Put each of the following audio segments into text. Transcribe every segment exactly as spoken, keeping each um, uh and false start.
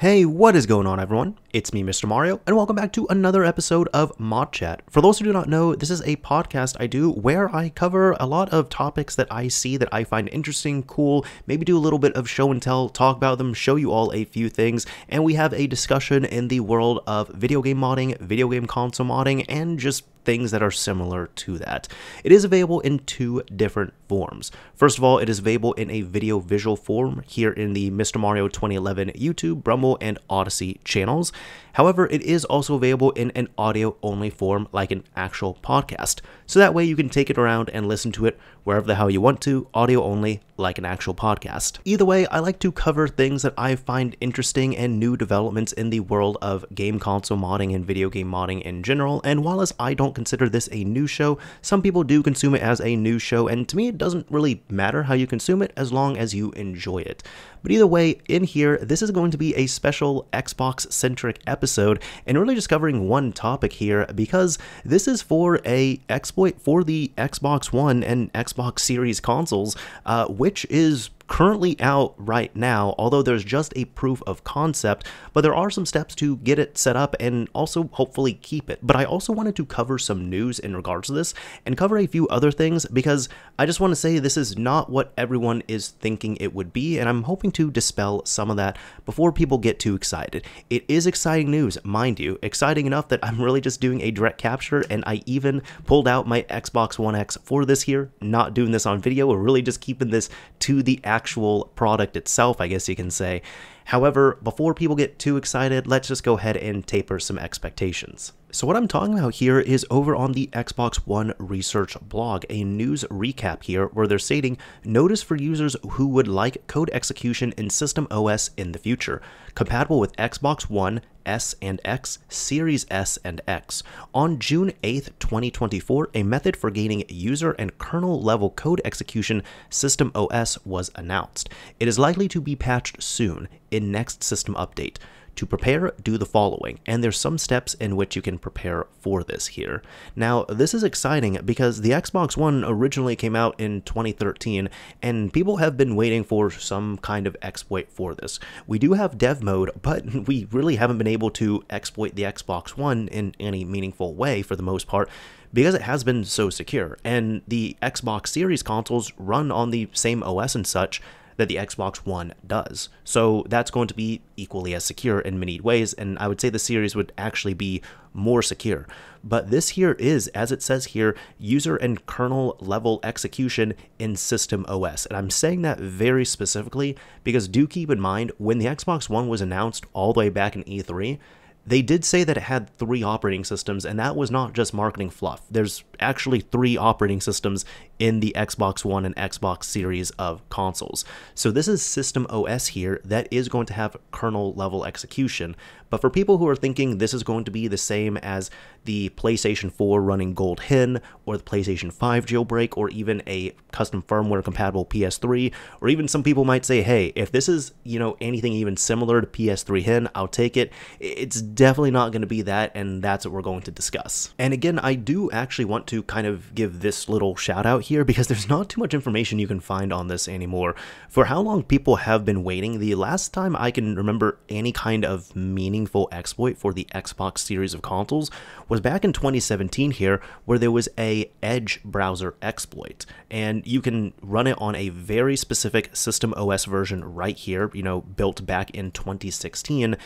Hey, what is going on everyone? It's me, Mister Mario, and welcome back to another episode of Mod Chat. For those who do not know, this is a podcast I do where I cover a lot of topics that I see that I find interesting, cool, maybe do a little bit of show and tell, talk about them, show you all a few things, and we have a discussion in the world of video game modding, video game console modding, and just things that are similar to that. It is available in two different forms. First of all, it is available in a video visual form here in the Mister Mario twenty eleven YouTube, Rumble, and Odyssey channels. However, it is also available in an audio-only form like an actual podcast. So that way you can take it around and listen to it wherever the hell you want to, audio-only like an actual podcast. Either way, I like to cover things that I find interesting and new developments in the world of game console modding and video game modding in general, and while as I don't consider this a new show, some people do consume it as a new show, and to me it doesn't really matter how you consume it as long as you enjoy it. But either way, in here, this is going to be a special Xbox-centric episode, and really just covering one topic here, because this is for a exploit for the Xbox One and Xbox Series consoles, uh, which is currently out right now, although there's just a proof of concept, but there are some steps to get it set up and also hopefully keep it. But I also wanted to cover some news in regards to this and cover a few other things, because I just want to say this is not what everyone is thinking it would be, and I'm hoping to dispel some of that before people get too excited. It is exciting news, mind you, exciting enough that I'm really just doing a direct capture, and I even pulled out my Xbox One X for this here, not doing this on video, we're really just keeping this to the actual actual product itself, I guess you can say. However, before people get too excited, let's just go ahead and taper some expectations. So what I'm talking about here is over on the Xbox One research blog, a news recap here where they're stating, notice for users who would like code execution in SystemOS in the future, compatible with Xbox One, S and X, Series S and X. On June eighth, twenty twenty-four, a method for gaining user and kernel level code execution SystemOS was announced. It is likely to be patched soon in next system update. To prepare, do the following, and there's some steps in which you can prepare for this here. Now, this is exciting because the Xbox One originally came out in twenty thirteen, and people have been waiting for some kind of exploit for this. We do have dev mode, but we really haven't been able to exploit the Xbox One in any meaningful way for the most part, because it has been so secure, and the Xbox Series consoles run on the same O S and such that the Xbox One does. So that's going to be equally as secure in many ways, and I would say the Series would actually be more secure. But this here is, as it says here, user and kernel level execution in SystemOS. And I'm saying that very specifically because do keep in mind, when the Xbox One was announced all the way back in E three, they did say that it had three operating systems, and that was not just marketing fluff. There's actually three operating systems in the Xbox One and Xbox series of consoles. So this is SystemOS here that is going to have kernel level execution. But for people who are thinking this is going to be the same as the PlayStation four running Gold Hen, or the PlayStation five jailbreak, or even a custom firmware compatible P S three, or even some people might say, hey, if this is, you know, anything even similar to P S three Hen, I'll take it. It's definitely not going to be that, and that's what we're going to discuss. And again, I do actually want to kind of give this little shout out here because there's not too much information you can find on this anymore. For how long people have been waiting, the last time I can remember any kind of meaningful exploit for the Xbox series of consoles was back in twenty seventeen here, where there was a Edge browser exploit, and you can run it on a very specific SystemOS version right here, you know, built back in twenty sixteen.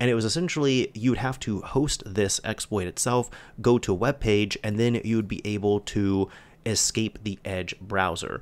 And it was essentially, you'd have to host this exploit itself, go to a web page, and then you'd be able to escape the Edge browser.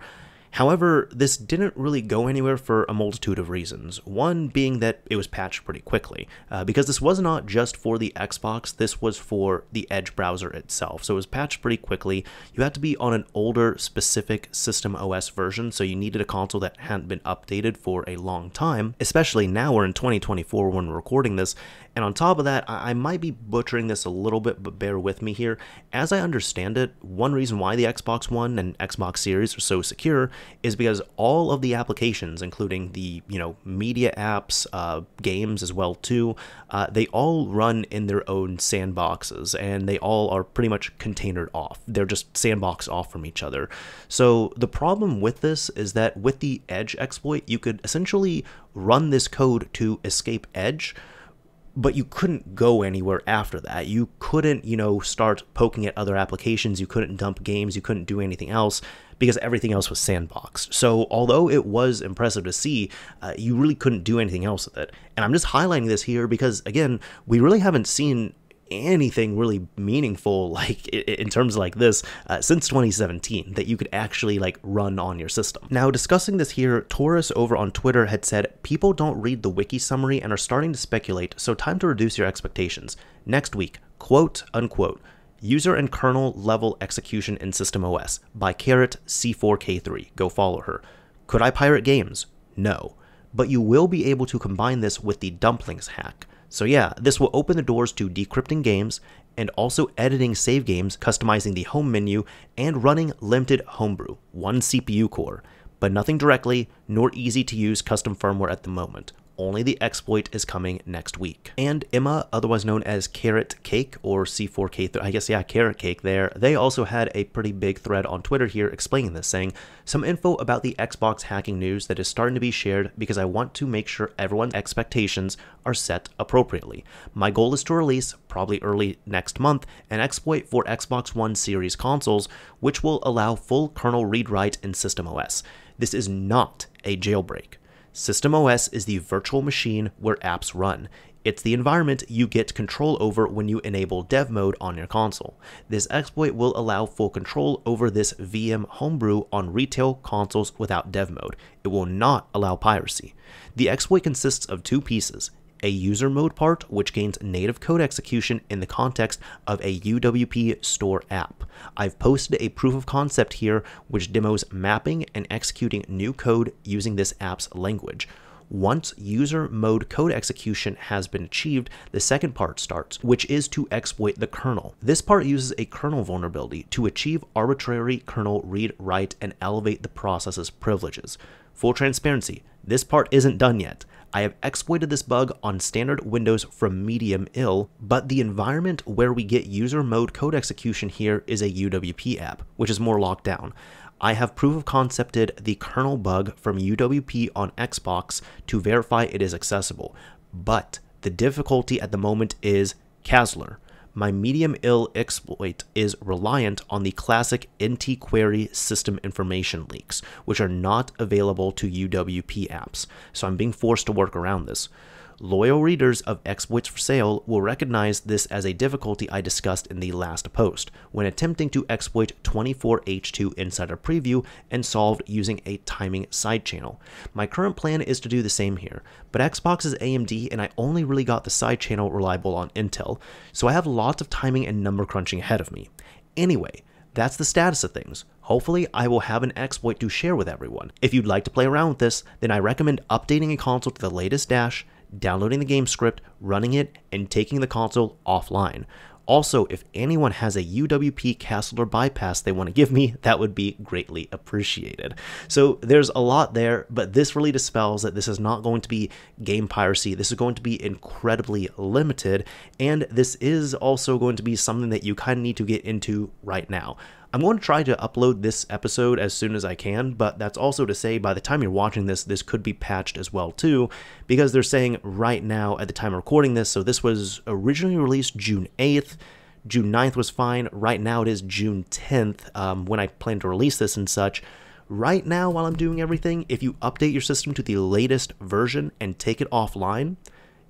However, this didn't really go anywhere for a multitude of reasons. One being that it was patched pretty quickly, uh, because this was not just for the Xbox, this was for the Edge browser itself. So it was patched pretty quickly. You had to be on an older specific SystemOS version, so you needed a console that hadn't been updated for a long time, especially now we're in twenty twenty-four when we're recording this. And on top of that, I might be butchering this a little bit, but bear with me here. As I understand it, one reason why the Xbox One and Xbox Series are so secure is because all of the applications, including the, you know, media apps, uh, games as well too, uh, they all run in their own sandboxes, and they all are pretty much containered off. They're just sandboxed off from each other. So the problem with this is that with the Edge exploit, you could essentially run this code to escape Edge, but you couldn't go anywhere after that. You couldn't, you know, start poking at other applications. You couldn't dump games. You couldn't do anything else because everything else was sandboxed. So although it was impressive to see, uh, you really couldn't do anything else with it. And I'm just highlighting this here because, again, we really haven't seen anything really meaningful like in terms like this uh, since twenty seventeen that you could actually like run on your system. Now, discussing this here, Taurus over on Twitter had said, people don't read the wiki summary and are starting to speculate, so time to reduce your expectations. Next week, quote unquote, user and kernel level execution in SystemOS by Carrot C four K three. Go follow her. Could I pirate games? No, but you will be able to combine this with the dumplings hack. So yeah, this will open the doors to decrypting games and also editing save games, customizing the home menu, and running limited homebrew, one C P U core, but nothing directly, nor easy to use custom firmware at the moment. Only the exploit is coming next week. And Emma, otherwise known as Carrot Cake or C four K, I guess, yeah, Carrot Cake there, they also had a pretty big thread on Twitter here explaining this, saying, some info about the Xbox hacking news that is starting to be shared because I want to make sure everyone's expectations are set appropriately. My goal is to release, probably early next month, an exploit for Xbox One Series consoles, which will allow full kernel read-write in SystemOS. This is not a jailbreak. SystemOS is the virtual machine where apps run. It's the environment you get control over when you enable dev mode on your console. This exploit will allow full control over this V M homebrew on retail consoles without dev mode. It will not allow piracy. The exploit consists of two pieces, a user mode part, which gains native code execution in the context of a U W P store app. I've posted a proof of concept here, which demos mapping and executing new code using this app's language. Once user mode code execution has been achieved, the second part starts, which is to exploit the kernel. This part uses a kernel vulnerability to achieve arbitrary kernel read-write and elevate the process's privileges. Full transparency, this part isn't done yet. I have exploited this bug on standard Windows from medium ill, but the environment where we get user mode code execution here is a U W P app, which is more locked down. I have proof of concepted the kernel bug from U W P on Xbox to verify it is accessible, but the difficulty at the moment is C A S L R. My medium ill exploit is reliant on the classic N T query system information leaks, which are not available to U W P apps, so I'm being forced to work around this. Loyal readers of exploits for sale will recognize this as a difficulty I discussed in the last post when attempting to exploit twenty-four H two Insider Preview and solved using a timing side channel. My current plan is to do the same here, but Xbox is A M D and I only really got the side channel reliable on Intel, so I have lots of timing and number crunching ahead of me. Anyway, that's the status of things. Hopefully, I will have an exploit to share with everyone. If you'd like to play around with this, then I recommend updating a console to the latest Dash, downloading the game script, running it, and taking the console offline. Also, if anyone has a U W P C A S L R bypass they want to give me, that would be greatly appreciated. So there's a lot there, but this really dispels that this is not going to be game piracy. This is going to be incredibly limited, and this is also going to be something that you kind of need to get into right now. I'm going to try to upload this episode as soon as I can, but that's also to say by the time you're watching this, this could be patched as well too, because they're saying right now at the time of recording this, so this was originally released June eighth, June ninth was fine, right now it is June tenth um, when I plan to release this and such. Right now while I'm doing everything, if you update your system to the latest version and take it offline,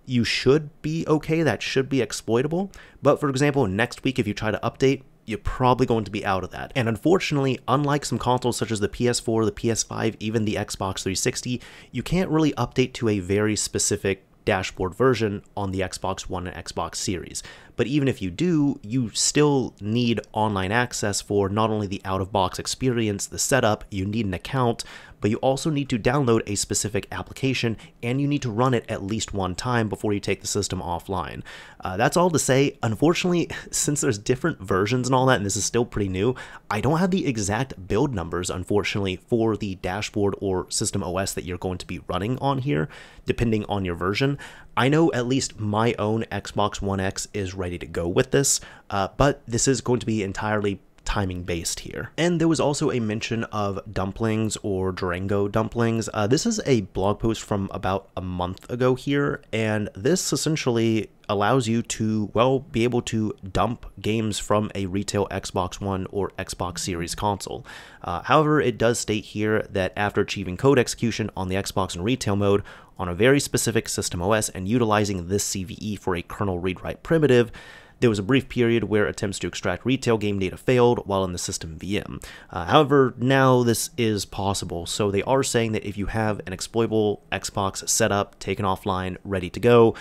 you should be okay, that should be exploitable, but for example, next week if you try to update, you're probably going to be out of that. And unfortunately, unlike some consoles such as the P S four, the P S five, even the Xbox three sixty, you can't really update to a very specific dashboard version on the Xbox One and Xbox Series. But even if you do, you still need online access for not only the out-of-box experience, the setup, you need an account, but you also need to download a specific application and you need to run it at least one time before you take the system offline. Uh, that's all to say, unfortunately, since there's different versions and all that, and this is still pretty new, I don't have the exact build numbers, unfortunately, for the dashboard or system O S that you're going to be running on here, depending on your version. I know at least my own Xbox One X is ready to go with this, uh, but this is going to be entirely timing based here. And there was also a mention of dumplings or Durango dumplings. Uh, this is a blog post from about a month ago here, and this essentially allows you to, well, be able to dump games from a retail Xbox One or Xbox Series console. Uh, however, it does state here that after achieving code execution on the Xbox in retail mode on a very specific system O S and utilizing this C V E for a kernel read-write primitive, there was a brief period where attempts to extract retail game data failed while in the system V M. Uh, however, now this is possible, so they are saying that if you have an exploitable Xbox setup, taken offline, ready to go,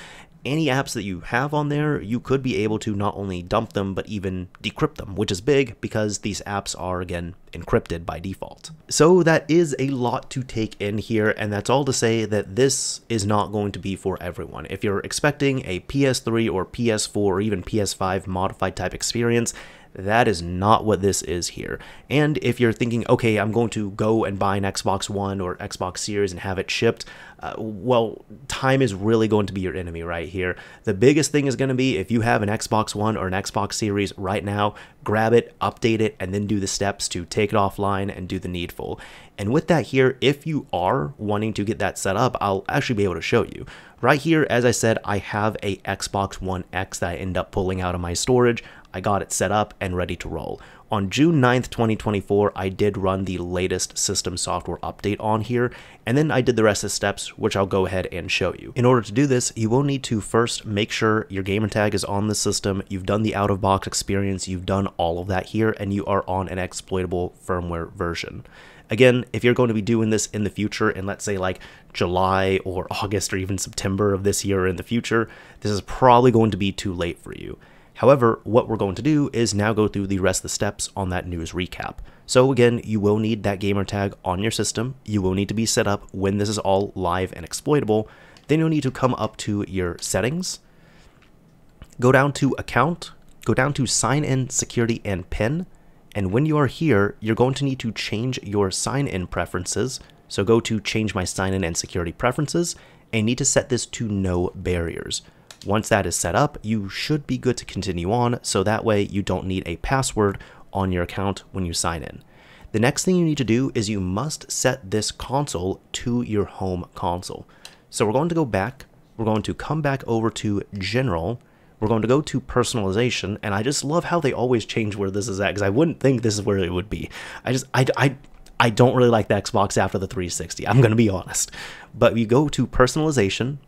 any apps that you have on there, you could be able to not only dump them, but even decrypt them, which is big because these apps are, again, encrypted by default. So that is a lot to take in here, and that's all to say that this is not going to be for everyone. If you're expecting a P S three or P S four or even P S five modified type experience, that is not what this is here. And if you're thinking, okay, I'm going to go and buy an Xbox One or Xbox Series and have it shipped, uh, well, time is really going to be your enemy right here. The biggest thing is going to be if you have an Xbox One or an Xbox Series right now, grab it, update it, and then do the steps to take it offline and do the needful. And with that here, if you are wanting to get that set up, I'll actually be able to show you. Right here, as I said, I have a Xbox One X that I end up pulling out of my storage. I got it set up and ready to roll. On June ninth, twenty twenty-four, I did run the latest system software update on here, and then I did the rest of the steps, which I'll go ahead and show you. In order to do this, you will need to first make sure your gamer tag is on the system, you've done the out-of-box experience, you've done all of that here, and you are on an exploitable firmware version. Again, if you're going to be doing this in the future, in let's say like July or August or even September of this year or in the future, this is probably going to be too late for you. However, what we're going to do is now go through the rest of the steps on that news recap. So again, you will need that gamer tag on your system, you will need to be set up when this is all live and exploitable, then you'll need to come up to your settings, go down to account, go down to sign in, security, and PIN. And when you are here, you're going to need to change your sign-in preferences. So go to change my sign-in and security preferences, and need to set this to no barriers. Once that is set up, you should be good to continue on, so that way you don't need a password on your account when you sign in. The next thing you need to do is you must set this console to your home console. So we're going to go back, we're going to come back over to General, we're going to go to personalization, and I just love how they always change where this is at, because I wouldn't think this is where it would be. I just, I, I, I don't really like the Xbox after the three sixty, I'm going to be honest. But you go to personalization,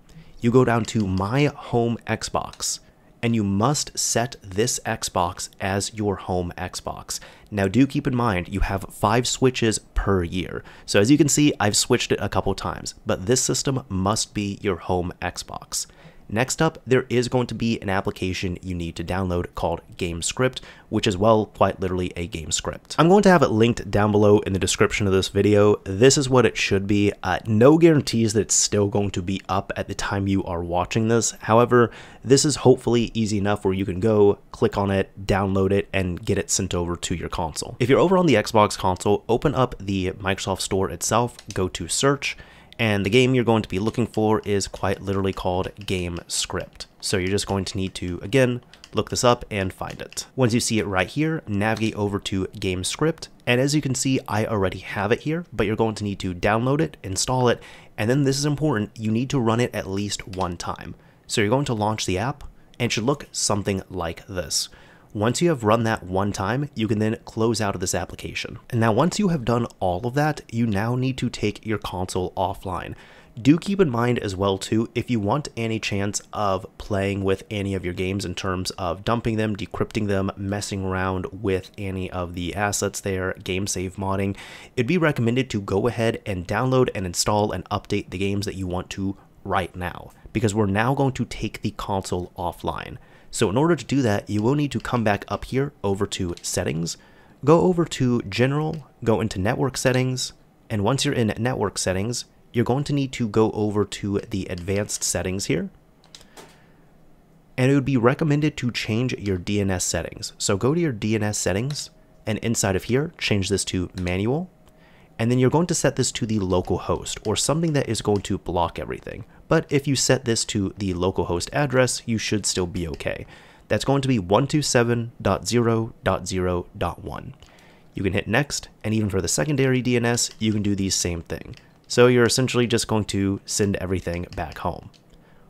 you go down to My Home Xbox, and you must set this Xbox as your home Xbox. Now do keep in mind, you have five switches per year. So as you can see, I've switched it a couple times, but this system must be your home Xbox. Next up, there is going to be an application you need to download called Game Script, which is, well, quite literally a game script. I'm going to have it linked down below in the description of this video. This is what it should be. Uh, no guarantees that it's still going to be up at the time you are watching this. However, this is hopefully easy enough where you can go, click on it, download it, and get it sent over to your console. If you're over on the Xbox console, open up the Microsoft Store itself, go to search, and the game you're going to be looking for is quite literally called Game Script. So you're just going to need to, again, look this up and find it. Once you see it right here, navigate over to Game Script. And as you can see, I already have it here, but you're going to need to download it, install it, and then this is important, you need to run it at least one time. So you're going to launch the app, and it should look something like this. Once you have run that one time, you can then close out of this application. And now once you have done all of that, you now need to take your console offline. Do keep in mind as well too, if you want any chance of playing with any of your games in terms of dumping them, decrypting them, messing around with any of the assets there, game save modding, it'd be recommended to go ahead and download and install and update the games that you want to right now, because we're now going to take the console offline. So in order to do that, you will need to come back up here over to Settings, go over to General, go into Network Settings, and once you're in Network Settings, you're going to need to go over to the Advanced Settings here, and it would be recommended to change your D N S settings. So go to your D N S settings, and inside of here, change this to Manual, and then you're going to set this to the local host, or something that is going to block everything. But if you set this to the local host address, you should still be okay. That's going to be one twenty-seven dot zero dot zero dot one. You can hit next, and even for the secondary D N S, you can do the same thing. So you're essentially just going to send everything back home.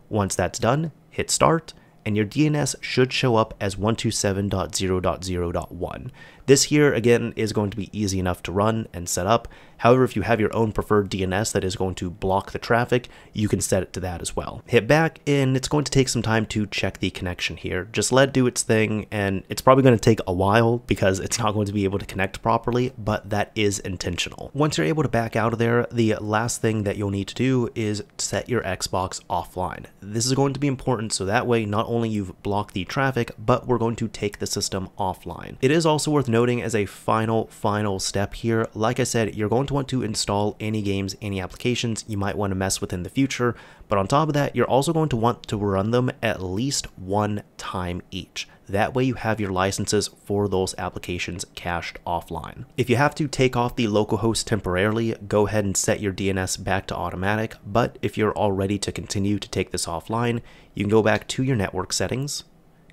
Once that's done, hit start, and your D N S should show up as one twenty-seven dot zero dot zero dot one. This here, again, is going to be easy enough to run and set up. However, if you have your own preferred D N S that is going to block the traffic, you can set it to that as well. Hit back, and it's going to take some time to check the connection here. Just let it do its thing, and it's probably going to take a while because it's not going to be able to connect properly, but that is intentional. Once you're able to back out of there, the last thing that you'll need to do is set your Xbox offline. This is going to be important, so that way not only you've blocked the traffic, but we're going to take the system offline. It is also worth noting as a final, final step here, like I said, you're going to want to install any games, any applications you might want to mess with in the future, but on top of that, you're also going to want to run them at least one time each. That way you have your licenses for those applications cached offline. If you have to take off the localhost temporarily, go ahead and set your D N S back to automatic, but if you're all ready to continue to take this offline, you can go back to your network settings,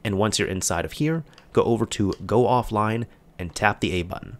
and once you're inside of here, go over to Go Offline and tap the A button.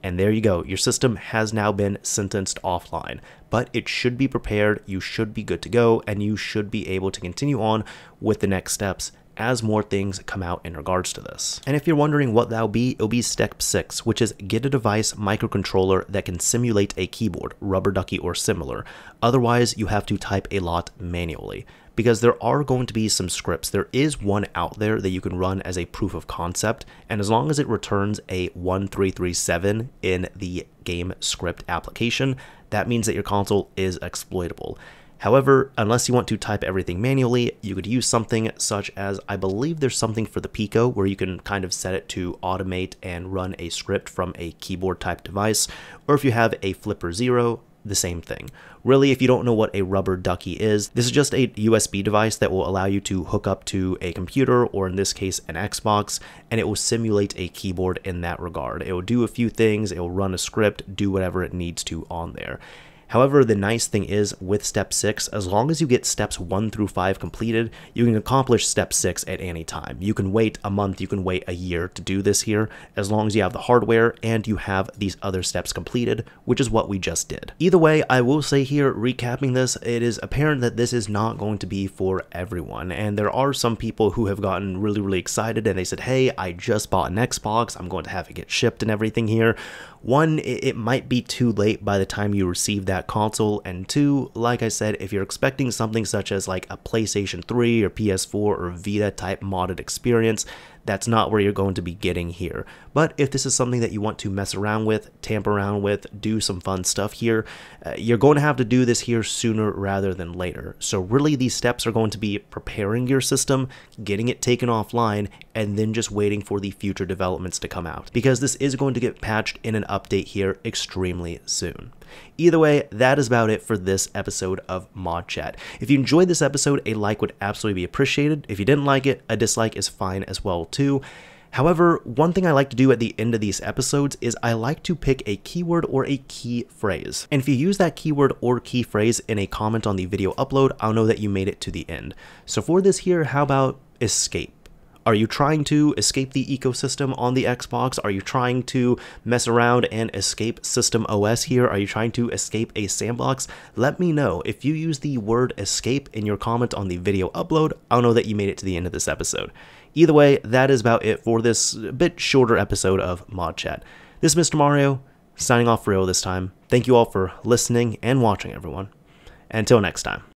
And there you go, your system has now been sentenced offline, but it should be prepared, you should be good to go, and you should be able to continue on with the next steps as more things come out in regards to this. And if you're wondering what that'll be, it'll be step six, which is get a device microcontroller that can simulate a keyboard, Rubber Ducky or similar. Otherwise, you have to type a lot manually, because there are going to be some scripts. There is one out there that you can run as a proof of concept, and as long as it returns a one three three seven in the Game Script application, that means that your console is exploitable. However, unless you want to type everything manually, you could use something such as, I believe there's something for the Pico where you can kind of set it to automate and run a script from a keyboard type device, or if you have a Flipper Zero, the same thing. Really, if you don't know what a Rubber Ducky is, this is just a U S B device that will allow you to hook up to a computer, or in this case, an Xbox, and it will simulate a keyboard in that regard. It will do a few things, it will run a script, do whatever it needs to on there. However, the nice thing is with step six, as long as you get steps one through five completed, you can accomplish step six at any time. You can wait a month, you can wait a year to do this here, as long as you have the hardware and you have these other steps completed, which is what we just did. Either way, I will say here, recapping this, it is apparent that this is not going to be for everyone. And there are some people who have gotten really, really excited and they said, hey, I just bought an Xbox, I'm going to have it get shipped and everything here. One, it might be too late by the time you receive that console, and two, like I said, if you're expecting something such as like a PlayStation three or P S four or Vita type modded experience, that's not where you're going to be getting here. But if this is something that you want to mess around with, tamper around with, do some fun stuff here, uh, you're going to have to do this here sooner rather than later. So really these steps are going to be preparing your system, getting it taken offline, and then just waiting for the future developments to come out, because this is going to get patched in an update here extremely soon. Either way, that is about it for this episode of Mod Chat. If you enjoyed this episode, a like would absolutely be appreciated. If you didn't like it, a dislike is fine as well too. However, one thing I like to do at the end of these episodes is I like to pick a keyword or a key phrase. And if you use that keyword or key phrase in a comment on the video upload, I'll know that you made it to the end. So for this here, how about escape? Are you trying to escape the ecosystem on the Xbox? Are you trying to mess around and escape SystemOS here? Are you trying to escape a sandbox? Let me know. If you use the word escape in your comment on the video upload, I'll know that you made it to the end of this episode. Either way, that is about it for this bit shorter episode of Mod Chat. This is Mister Mario, signing off for real this time. Thank you all for listening and watching, everyone. Until next time.